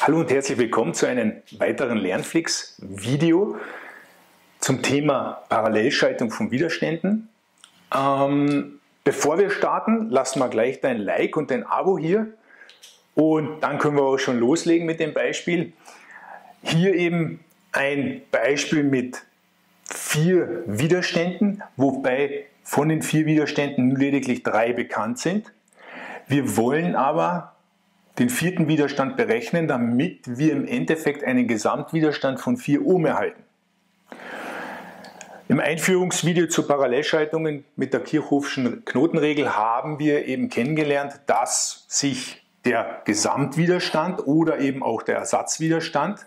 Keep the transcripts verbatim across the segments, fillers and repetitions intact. Hallo und herzlich willkommen zu einem weiteren Lernflix-Video zum Thema Parallelschaltung von Widerständen. Ähm, bevor wir starten, lass mal gleich dein Like und dein Abo hier und dann können wir auch schon loslegen mit dem Beispiel. Hier eben ein Beispiel mit vier Widerständen, wobei von den vier Widerständen lediglich drei bekannt sind. Wir wollen aber den vierten Widerstand berechnen, damit wir im Endeffekt einen Gesamtwiderstand von vier Ohm erhalten. Im Einführungsvideo zu Parallelschaltungen mit der Kirchhoffschen Knotenregel haben wir eben kennengelernt, dass sich der Gesamtwiderstand oder eben auch der Ersatzwiderstand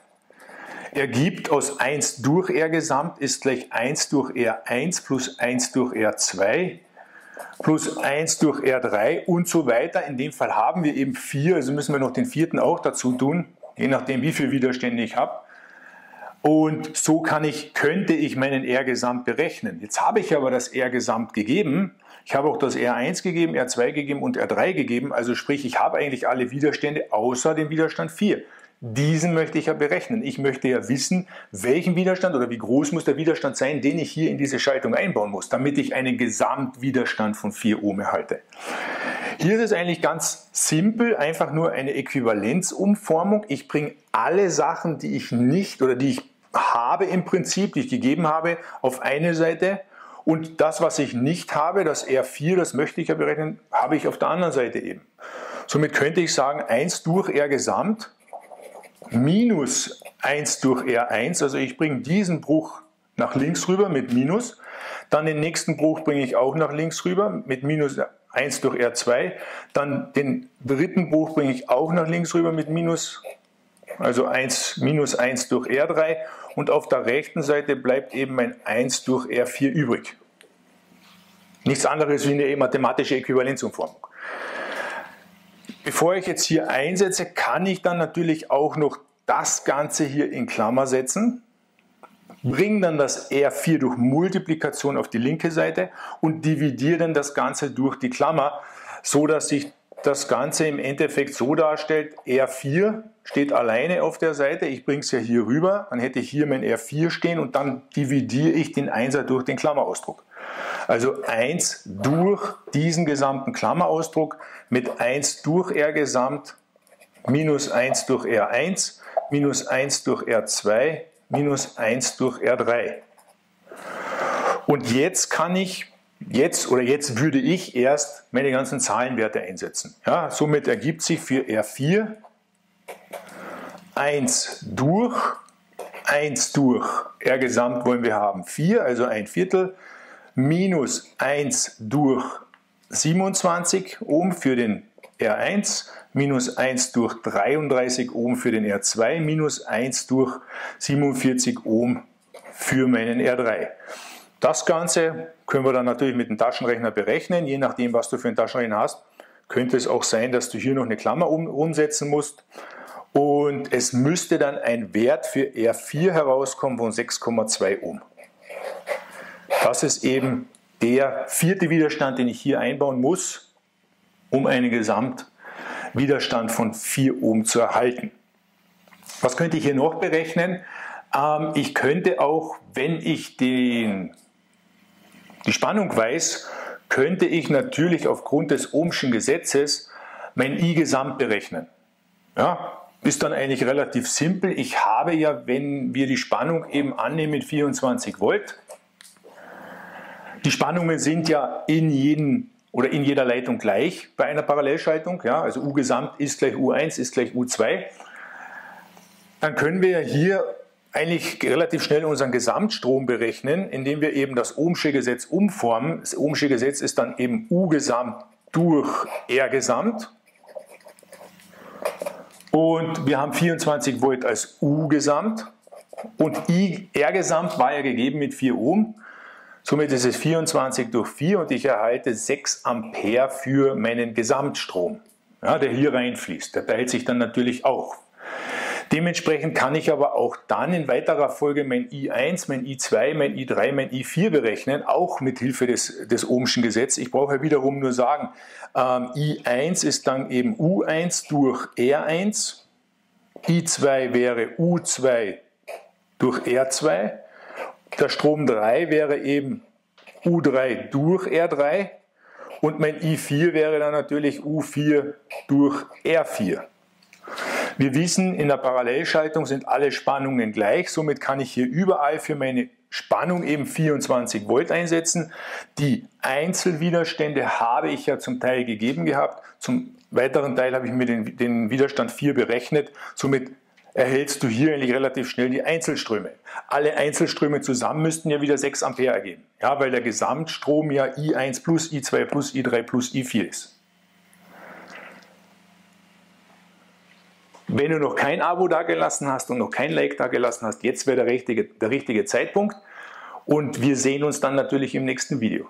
ergibt aus eins durch R Gesamt ist gleich eins durch R eins plus eins durch R zwei plus eins durch R drei und so weiter. In dem Fall haben wir eben vier, also müssen wir noch den vierten auch dazu tun, je nachdem wie viele Widerstände ich habe. Und so kann ich, könnte ich meinen R-Gesamt berechnen. Jetzt habe ich aber das R-Gesamt gegeben. Ich habe auch das R eins gegeben, R zwei gegeben und R drei gegeben. Also sprich, ich habe eigentlich alle Widerstände außer dem Widerstand vier. Diesen möchte ich ja berechnen. Ich möchte ja wissen, welchen Widerstand oder wie groß muss der Widerstand sein, den ich hier in diese Schaltung einbauen muss, damit ich einen Gesamtwiderstand von vier Ohm erhalte. Hier ist es eigentlich ganz simpel, einfach nur eine Äquivalenzumformung. Ich bringe alle Sachen, die ich nicht oder die ich habe im Prinzip, die ich gegeben habe, auf eine Seite und das, was ich nicht habe, das R vier, das möchte ich ja berechnen, habe ich auf der anderen Seite eben. Somit könnte ich sagen, eins durch R Gesamt minus eins durch R eins, also ich bringe diesen Bruch nach links rüber mit Minus, dann den nächsten Bruch bringe ich auch nach links rüber mit Minus eins durch R zwei, dann den dritten Bruch bringe ich auch nach links rüber mit Minus, also eins, Minus eins durch R drei und auf der rechten Seite bleibt eben ein eins durch R vier übrig. Nichts anderes wie eine mathematische Äquivalenzumformung. Bevor ich jetzt hier einsetze, kann ich dann natürlich auch noch das Ganze hier in Klammer setzen, bringe dann das R vier durch Multiplikation auf die linke Seite und dividiere dann das Ganze durch die Klammer, so dass sich das Ganze im Endeffekt so darstellt, R vier steht alleine auf der Seite, ich bringe es ja hier rüber, dann hätte ich hier mein R vier stehen und dann dividiere ich den Einser durch den Klammerausdruck. Also eins durch diesen gesamten Klammerausdruck mit eins durch R Gesamt minus eins durch R eins minus eins durch R zwei minus eins durch R drei. Und jetzt kann ich, jetzt oder jetzt würde ich erst meine ganzen Zahlenwerte einsetzen. Ja, somit ergibt sich für R vier eins durch, eins durch R Gesamt wollen wir haben vier, also ein Viertel, minus eins durch siebenundzwanzig Ohm für den R eins, minus eins durch dreiunddreißig Ohm für den R zwei, minus eins durch siebenundvierzig Ohm für meinen R drei. Das Ganze können wir dann natürlich mit dem Taschenrechner berechnen. Je nachdem, was du für einen Taschenrechner hast, könnte es auch sein, dass du hier noch eine Klammer um, umsetzen musst. Und es müsste dann ein Wert für R vier herauskommen von sechs Komma zwei Ohm. Das ist eben der vierte Widerstand, den ich hier einbauen muss, um einen Gesamtwiderstand von vier Ohm zu erhalten. Was könnte ich hier noch berechnen? Ähm, ich könnte auch, wenn ich den, die Spannung weiß, könnte ich natürlich aufgrund des Ohmschen Gesetzes mein I-Gesamt berechnen. Ja? Ist dann eigentlich relativ simpel. Ich habe ja, wenn wir die Spannung eben annehmen mit vierundzwanzig Volt, die Spannungen sind ja in jedem oder in jeder Leitung gleich bei einer Parallelschaltung, ja, also U Gesamt ist gleich U eins ist gleich U zwei. Dann können wir hier eigentlich relativ schnell unseren Gesamtstrom berechnen, indem wir eben das Ohmsche Gesetz umformen. Das Ohmsche Gesetz ist dann eben U Gesamt durch R Gesamt. Und wir haben vierundzwanzig Volt als U Gesamt und I R Gesamt war ja gegeben mit vier Ohm. Somit ist es vierundzwanzig durch vier und ich erhalte sechs Ampere für meinen Gesamtstrom, ja, der hier reinfließt. Der teilt sich dann natürlich auch. Dementsprechend kann ich aber auch dann in weiterer Folge mein I eins, mein I zwei, mein I drei, mein I vier berechnen, auch mit Hilfe des, des Ohmschen Gesetzes. Ich brauche ja wiederum nur sagen, ähm, I eins ist dann eben U eins durch R eins I zwei wäre U zwei durch R zwei. Der Strom drei wäre eben U drei durch R drei. Und mein I vier wäre dann natürlich U vier durch R vier. Wir wissen, in der Parallelschaltung sind alle Spannungen gleich. Somit kann ich hier überall für meine Spannung eben vierundzwanzig Volt einsetzen. Die Einzelwiderstände habe ich ja zum Teil gegeben gehabt. Zum weiteren Teil habe ich mir den, den Widerstand vier berechnet. Somit erhältst du hier eigentlich relativ schnell die Einzelströme. Alle Einzelströme zusammen müssten ja wieder sechs Ampere ergeben. Ja, weil der Gesamtstrom ja I eins plus, I zwei plus, I drei plus, I vier ist. Wenn du noch kein Abo dagelassen hast und noch kein Like dagelassen hast, jetzt wäre der richtige, der richtige Zeitpunkt. Und wir sehen uns dann natürlich im nächsten Video.